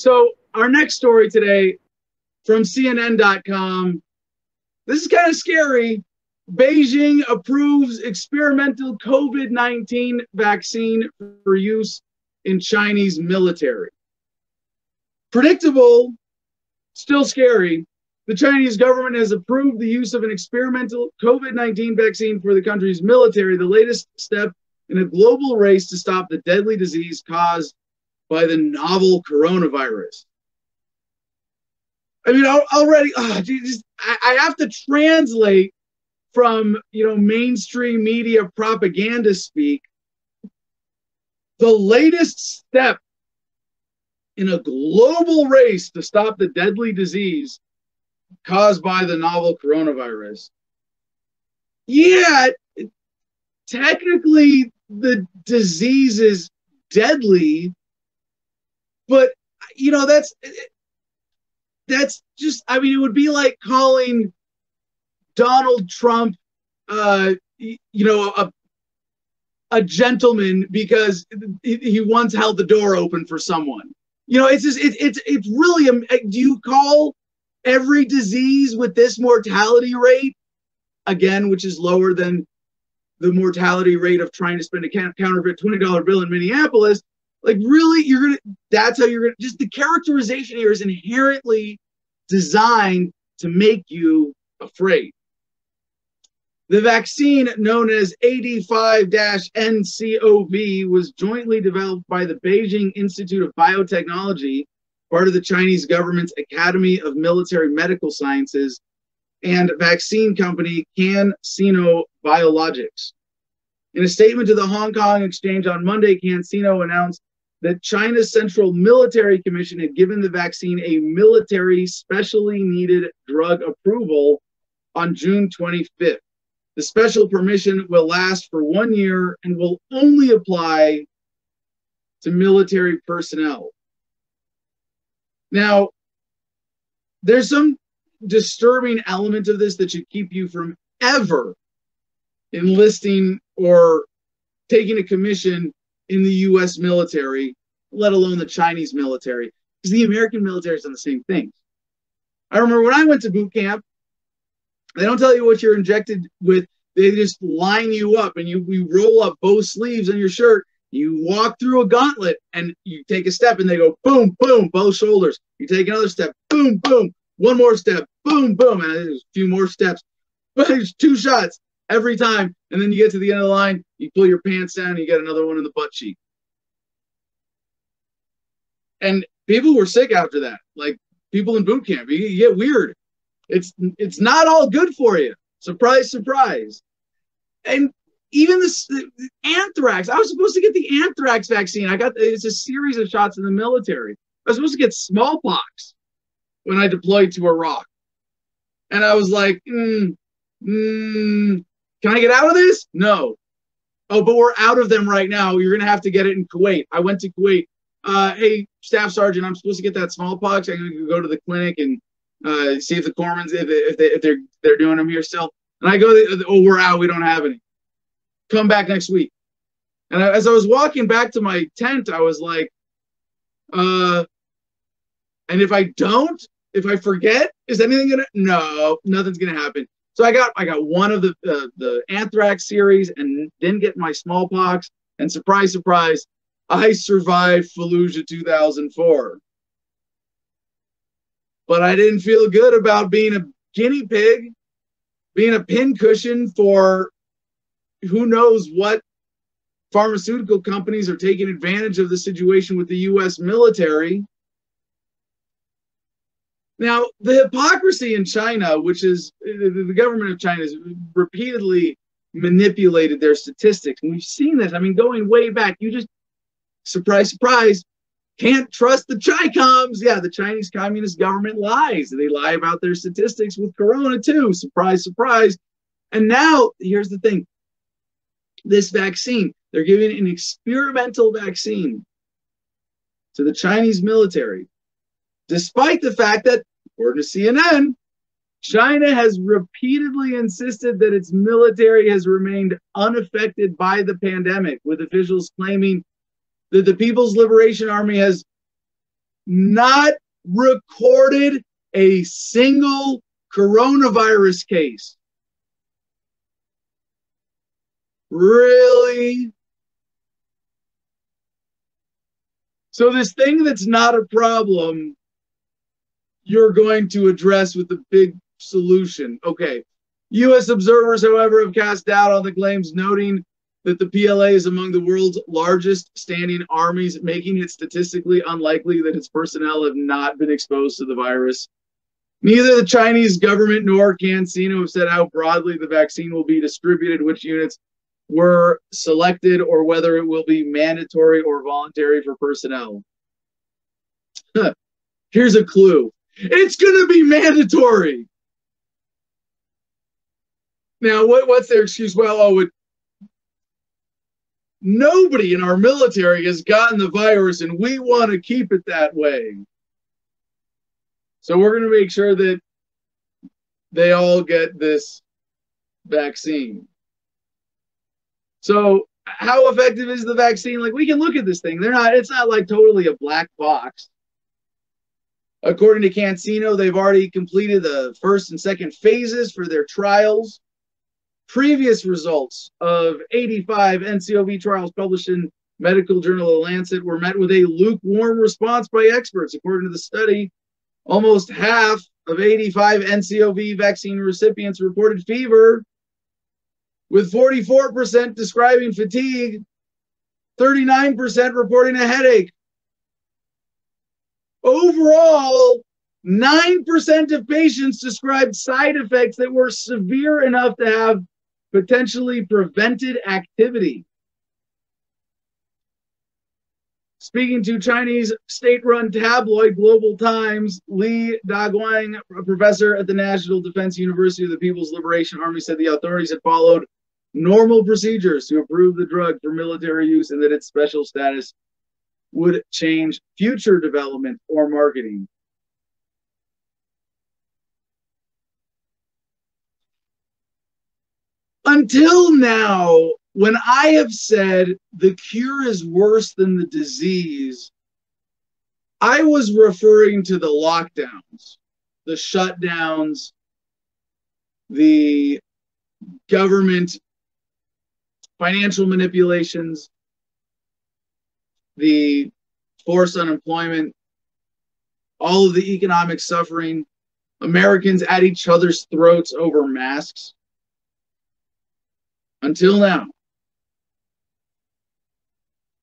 So our next story today from CNN.com. This is kind of scary. Beijing approves experimental COVID-19 vaccine for use in Chinese military. Predictable, still scary. The Chinese government has approved the use of an experimental COVID-19 vaccine for the country's military, the latest step in a global race to stop the deadly disease caused by the novel coronavirus. I mean, already, I have to translate from, you know, mainstream media propaganda speak. The latest step in a global race to stop the deadly disease caused by the novel coronavirus. Yeah, technically the disease is deadly, but, you know, that's just, I mean, it would be like calling Donald Trump, you know, a gentleman because he once held the door open for someone. You know, it's just, it's really, do you call every disease with this mortality rate, again, which is lower than the mortality rate of trying to spend a counterfeit $20 bill in Minneapolis, like really, you're going to, that's how you're going to, just the characterization here is inherently designed to make you afraid. The vaccine known as AD5-NCOV was jointly developed by the Beijing Institute of Biotechnology, part of the Chinese government's Academy of Military Medical Sciences, and vaccine company CanSino Biologics. In a statement to the Hong Kong Exchange on Monday, CanSino announced that China's Central Military Commission had given the vaccine a military specially needed drug approval on June 25th. The special permission will last for 1 year and will only apply to military personnel. Now, there's some disturbing element of this that should keep you from ever enlisting or taking a commission in the U.S. military, let alone the Chinese military, because the American military has done the same thing. I remember when I went to boot camp, they don't tell you what you're injected with. They just line you up and you roll up both sleeves on your shirt. You walk through a gauntlet and you take a step and they go, boom, boom, both shoulders. You take another step, boom, boom, one more step, boom, boom. And there's a few more steps, but there's 2 shots every time. And then you get to the end of the line, you pull your pants down and you get another one in the butt cheek. And people were sick after that. Like people in boot camp, you get weird. It's not all good for you. Surprise, surprise. And even this anthrax, I was supposed to get the anthrax vaccine. I got, it's a series of shots in the military. I was supposed to get smallpox when I deployed to Iraq. And I was like, can I get out of this? No. Oh, but we're out of them right now. You're going to have to get it in Kuwait. I went to Kuwait. Hey, Staff Sergeant, I'm supposed to get that smallpox. I'm going to go to the clinic and see if the corpsmen, if they're doing them here still. And I go, oh, we're out. We don't have any. Come back next week. And as I was walking back to my tent, I was like, and if I don't, if I forget, is anything going to, no, nothing's going to happen. So I got one of the anthrax series and didn't get my smallpox. And surprise, surprise, I survived Fallujah 2004. But I didn't feel good about being a guinea pig, being a pincushion for who knows what pharmaceutical companies are taking advantage of the situation with the U.S. military. Now, the hypocrisy in China, which is the government of China has repeatedly manipulated their statistics. And we've seen this. I mean, going way back, you just, surprise, surprise, can't trust the Chi-Coms. Yeah, the Chinese Communist government lies. They lie about their statistics with Corona too. Surprise, surprise. And now, here's the thing. This vaccine, they're giving an experimental vaccine to the Chinese military, despite the fact that, according to CNN, China has repeatedly insisted that its military has remained unaffected by the pandemic, with officials claiming that the People's Liberation Army has not recorded a single coronavirus case. Really? So this thing that's not a problem, you're going to address with the big solution. Okay. U.S. observers, however, have cast doubt on the claims, noting that the PLA is among the world's largest standing armies, making it statistically unlikely that its personnel have not been exposed to the virus. Neither the Chinese government nor CanSino have said how broadly the vaccine will be distributed, which units were selected, or whether it will be mandatory or voluntary for personnel. Here's a clue. It's going to be mandatory. Now, what's their excuse? Well, oh, nobody in our military has gotten the virus, and we want to keep it that way. So we're going to make sure that they all get this vaccine. So how effective is the vaccine? Like, we can look at this thing. It's not like totally a black box. According to CanSino, they've already completed the first and second phases for their trials. Previous results of AD5-NCOV trials published in medical journal The Lancet were met with a lukewarm response by experts. According to the study, almost half of AD5-NCOV vaccine recipients reported fever, with 44% describing fatigue, 39% reporting a headache. Overall, 9% of patients described side effects that were severe enough to have potentially prevented activity. Speaking to Chinese state-run tabloid Global Times, Li Daguang, a professor at the National Defense University of the People's Liberation Army, said the authorities had followed normal procedures to approve the drug for military use, and that its special status would change future development or marketing. Until now, when I have said the cure is worse than the disease, I was referring to the lockdowns, the shutdowns, the government financial manipulations, the forced unemployment, all of the economic suffering, Americans at each other's throats over masks. Until now.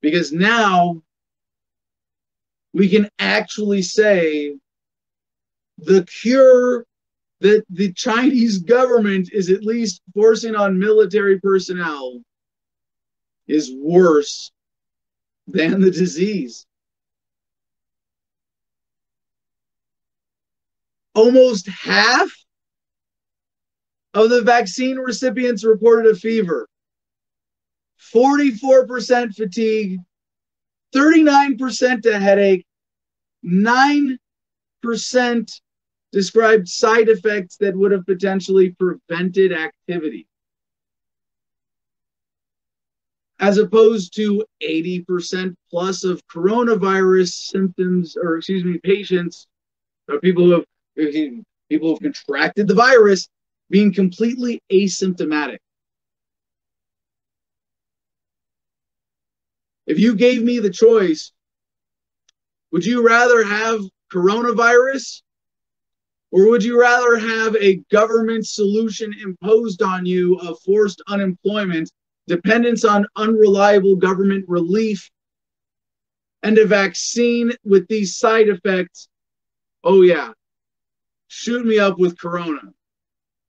Because now we can actually say the cure that the Chinese government is at least forcing on military personnel is worse than the disease. Almost half of the vaccine recipients reported a fever, 44% fatigue, 39% a headache, 9% described side effects that would have potentially prevented activity, as opposed to 80% plus of coronavirus symptoms, or excuse me, patients, or people who have contracted the virus, being completely asymptomatic. If you gave me the choice, would you rather have coronavirus, or would you rather have a government solution imposed on you of forced unemployment, dependence on unreliable government relief, and a vaccine with these side effects? Oh yeah, shoot me up with corona.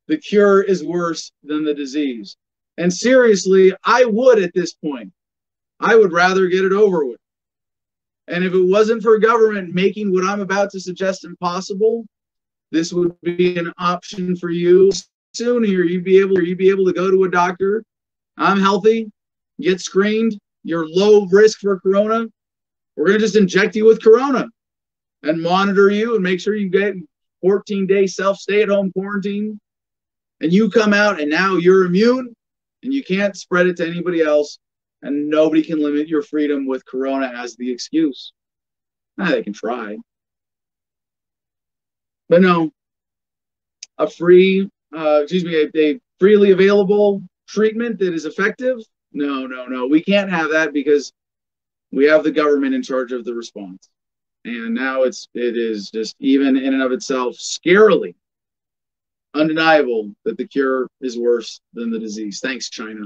The cure is worse than the disease. And seriously, I would at this point. I would rather get it over with. And if it wasn't for government making what I'm about to suggest impossible, this would be an option for you. Sooner you'd be able to go to a doctor. I'm healthy. Get screened. You're low risk for corona. We're going to just inject you with corona and monitor you and make sure you get 14-day self-stay-at-home quarantine. And you come out and now you're immune and you can't spread it to anybody else, and nobody can limit your freedom with corona as the excuse. They can try. But no, a free, a freely available treatment that is effective? No, no, no. We can't have that because we have the government in charge of the response. And now it is just, even in and of itself, scarily undeniable that the cure is worse than the disease. Thanks, China.